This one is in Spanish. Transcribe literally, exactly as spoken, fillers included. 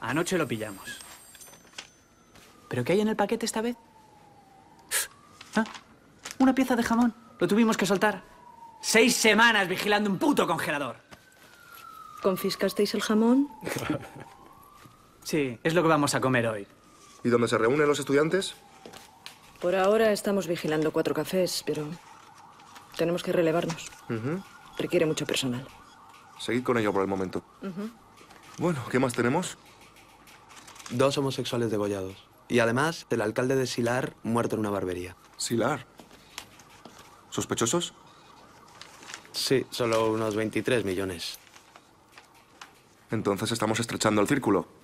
Anoche lo pillamos. ¿Pero qué hay en el paquete esta vez? ¿Ah? Una pieza de jamón. Lo tuvimos que soltar. Seis semanas vigilando un puto congelador. ¿Confiscasteis el jamón? Sí, es lo que vamos a comer hoy. ¿Y dónde se reúnen los estudiantes? Por ahora estamos vigilando cuatro cafés, pero tenemos que relevarnos. Uh-huh. Requiere mucho personal. Seguid con ello por el momento. Uh-huh. Bueno, ¿qué más tenemos? Dos homosexuales degollados. Y además, el alcalde de Silar muerto en una barbería. ¿Silar? ¿Sospechosos? Sí, solo unos veintitrés millones. Entonces estamos estrechando el círculo.